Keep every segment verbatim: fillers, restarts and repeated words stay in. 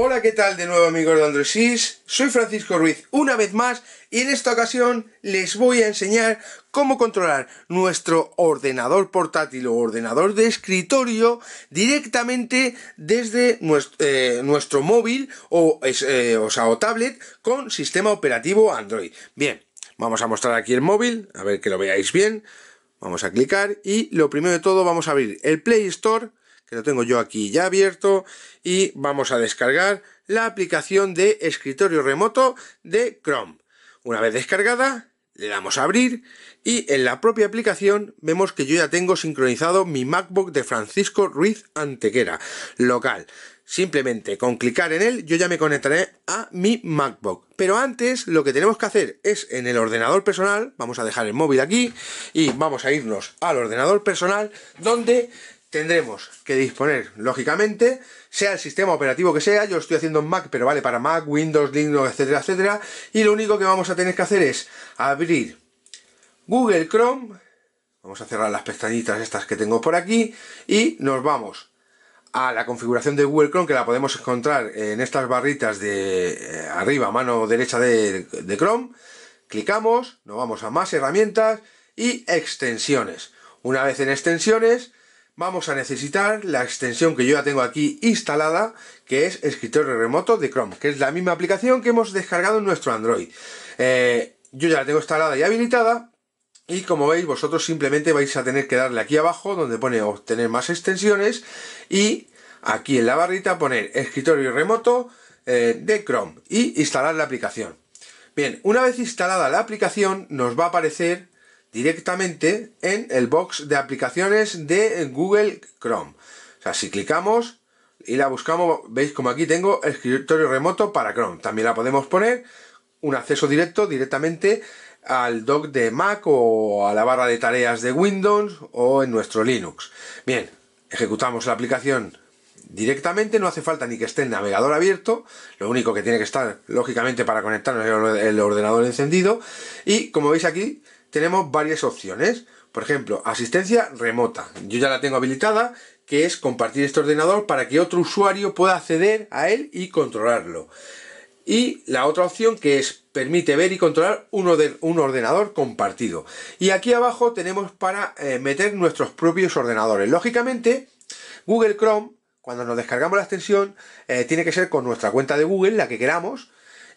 Hola, ¿qué tal de nuevo, amigos de Androidsis? Soy Francisco Ruiz una vez más y en esta ocasión les voy a enseñar cómo controlar nuestro ordenador portátil o ordenador de escritorio directamente desde nuestro, eh, nuestro móvil o, eh, o, sea, o tablet con sistema operativo Android. Bien, vamos a mostrar aquí el móvil, a ver que lo veáis bien. Vamos a clicar y lo primero de todo vamos a abrir el Play Store, que lo tengo yo aquí ya abierto, y vamos a descargar la aplicación de escritorio remoto de Chrome. Una vez descargada, le damos a abrir, y en la propia aplicación vemos que yo ya tengo sincronizado mi MacBook de Francisco Ruiz Antequera, local. Simplemente con clicar en él yo ya me conectaré a mi MacBook. Pero antes lo que tenemos que hacer es en el ordenador personal, vamos a dejar el móvil aquí y vamos a irnos al ordenador personal, donde tendremos que disponer, lógicamente, sea el sistema operativo que sea. Yo estoy haciendo en Mac, pero vale para Mac, Windows, Linux, etcétera, etcétera. Y lo único que vamos a tener que hacer es abrir Google Chrome. Vamos a cerrar las pestañitas estas que tengo por aquí y nos vamos a la configuración de Google Chrome, que la podemos encontrar en estas barritas de arriba, mano derecha de, de Chrome. Clicamos, nos vamos a más herramientas y extensiones. Una vez en extensiones, vamos a necesitar la extensión que yo ya tengo aquí instalada, que es Escritorio Remoto de Chrome, que es la misma aplicación que hemos descargado en nuestro Android. Eh, yo ya la tengo instalada y habilitada, y como veis, vosotros simplemente vais a tener que darle aquí abajo, donde pone obtener más extensiones, y aquí en la barrita poner Escritorio Remoto eh, de Chrome, y instalar la aplicación. Bien, una vez instalada la aplicación, nos va a aparecer directamente en el box de aplicaciones de Google Chrome. O sea, si clicamos y la buscamos, veis como aquí tengo escritorio remoto para Chrome. También la podemos poner un acceso directo directamente al dock de Mac o a la barra de tareas de Windows o en nuestro Linux. Bien, ejecutamos la aplicación directamente, no hace falta ni que esté el navegador abierto, lo único que tiene que estar, lógicamente, para conectarnos el ordenador encendido, y como veis aquí tenemos varias opciones. Por ejemplo, asistencia remota, yo ya la tengo habilitada, que es compartir este ordenador para que otro usuario pueda acceder a él y controlarlo. Y la otra opción, que es permite ver y controlar uno de, un ordenador compartido. Y aquí abajo tenemos para eh, meter nuestros propios ordenadores. Lógicamente, Google Chrome, cuando nos descargamos la extensión, eh, tiene que ser con nuestra cuenta de Google, la que queramos.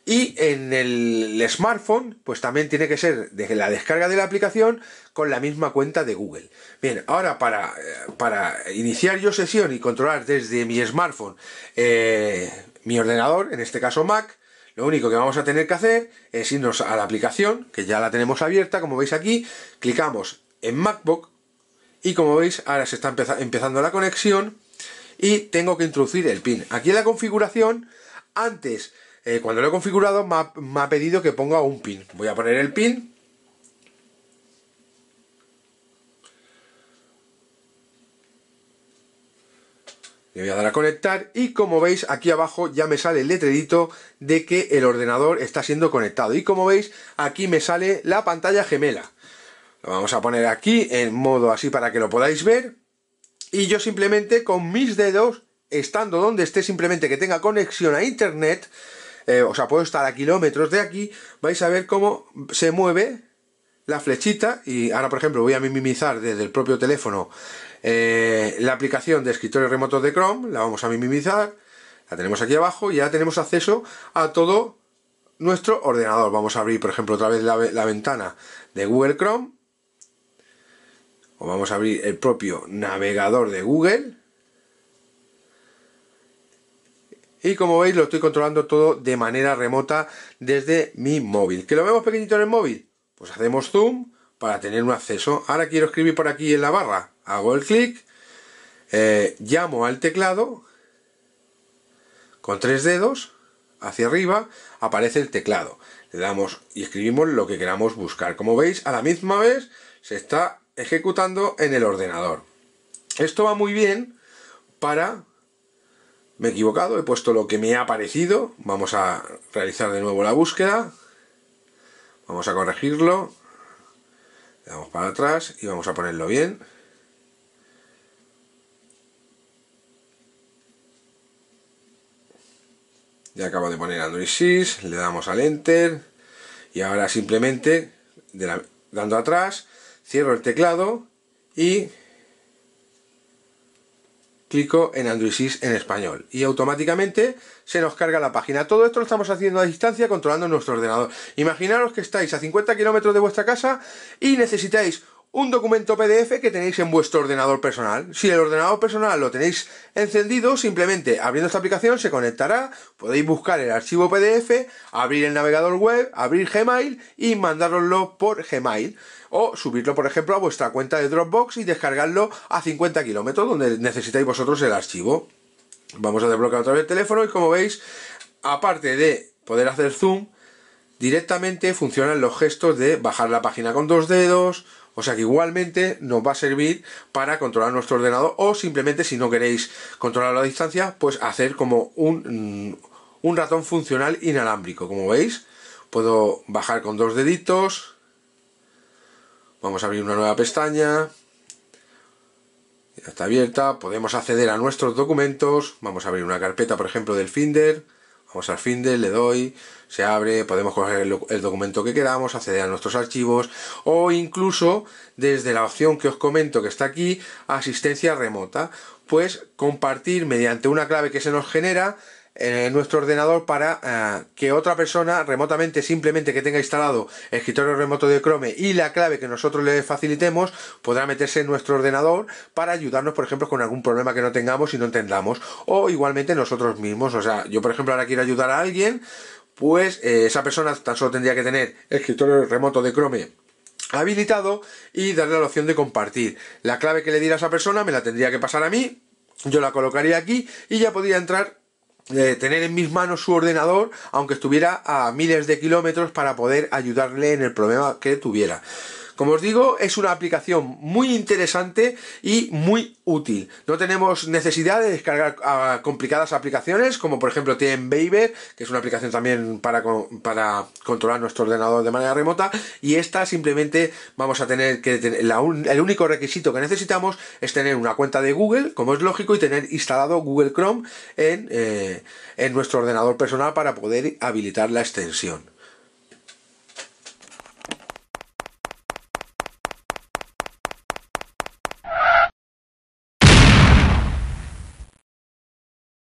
Y en el smartphone, pues también tiene que ser desde la descarga de la aplicación con la misma cuenta de Google. Bien, ahora para, para iniciar yo sesión y controlar desde mi smartphone eh, mi ordenador, en este caso Mac, lo único que vamos a tener que hacer es irnos a la aplicación, que ya la tenemos abierta, como veis aquí, clicamos en MacBook y como veis ahora se está empezando la conexión y tengo que introducir el PIN. Aquí en la configuración, antes, Eh, cuando lo he configurado, me ha, me ha pedido que ponga un PIN. Voy a poner el PIN. Le voy a dar a conectar y como veis aquí abajo ya me sale el letrerito de que el ordenador está siendo conectado. Y como veis aquí me sale la pantalla gemela. Lo vamos a poner aquí en modo así para que lo podáis ver. Y yo simplemente con mis dedos, estando donde esté, simplemente que tenga conexión a internet, Eh, o sea, puedo estar a kilómetros de aquí, vais a ver cómo se mueve la flechita. Y ahora, por ejemplo, voy a minimizar desde el propio teléfono eh, la aplicación de escritorio remoto de Chrome, la vamos a minimizar, la tenemos aquí abajo y ya tenemos acceso a todo nuestro ordenador. Vamos a abrir, por ejemplo, otra vez la, la ventana de Google Chrome, o vamos a abrir el propio navegador de Google. Y como veis lo estoy controlando todo de manera remota desde mi móvil. ¿Que lo vemos pequeñito en el móvil? Pues hacemos zoom para tener un acceso. Ahora quiero escribir por aquí en la barra. Hago el clic, eh, llamo al teclado con tres dedos hacia arriba, aparece el teclado. Le damos y escribimos lo que queramos buscar. Como veis, a la misma vez se está ejecutando en el ordenador. Esto va muy bien para... Me he equivocado, he puesto lo que me ha parecido. Vamos a realizar de nuevo la búsqueda. Vamos a corregirlo. Le damos para atrás y vamos a ponerlo bien. Ya acabo de poner Androidsis, le damos al Enter y ahora simplemente de la, dando atrás cierro el teclado y clico en Androidsis en español y automáticamente se nos carga la página. Todo esto lo estamos haciendo a distancia controlando nuestro ordenador. Imaginaros que estáis a cincuenta kilómetros de vuestra casa y necesitáis un documento P D F que tenéis en vuestro ordenador personal. Si el ordenador personal lo tenéis encendido, simplemente abriendo esta aplicación se conectará, podéis buscar el archivo P D F, abrir el navegador web, abrir Gmail y mandároslo por Gmail. O subirlo, por ejemplo, a vuestra cuenta de Dropbox y descargarlo a cincuenta kilómetros, donde necesitáis vosotros el archivo. Vamos a desbloquear otra vez el teléfono y como veis, aparte de poder hacer zoom, directamente funcionan los gestos de bajar la página con dos dedos. O sea que igualmente nos va a servir para controlar nuestro ordenador o simplemente si no queréis controlarlo a distancia, pues hacer como un, un ratón funcional inalámbrico. Como veis, puedo bajar con dos deditos. Vamos a abrir una nueva pestaña, ya está abierta, podemos acceder a nuestros documentos, vamos a abrir una carpeta por ejemplo del Finder, vamos al Finder, le doy, se abre, podemos coger el, el documento que queramos, acceder a nuestros archivos o incluso desde la opción que os comento que está aquí, asistencia remota, pues compartir mediante una clave que se nos genera en nuestro ordenador para uh, que otra persona remotamente, simplemente que tenga instalado Escritorio Remoto de Chrome y la clave que nosotros le facilitemos, podrá meterse en nuestro ordenador para ayudarnos, por ejemplo, con algún problema que no tengamos y no entendamos, o igualmente nosotros mismos. O sea, yo por ejemplo ahora quiero ayudar a alguien, pues eh, esa persona tan solo tendría que tener Escritorio Remoto de Chrome habilitado y darle la opción de compartir. La clave que le diera a esa persona me la tendría que pasar a mí, yo la colocaría aquí y ya podría entrar, de tener en mis manos su ordenador aunque estuviera a miles de kilómetros para poder ayudarle en el problema que tuviera. Como os digo, es una aplicación muy interesante y muy útil. No tenemos necesidad de descargar uh, complicadas aplicaciones como por ejemplo TeamViewer, que es una aplicación también para, con, para controlar nuestro ordenador de manera remota, y esta simplemente vamos a tener que tener, la un, el único requisito que necesitamos es tener una cuenta de Google, como es lógico, y tener instalado Google Chrome en, eh, en nuestro ordenador personal para poder habilitar la extensión.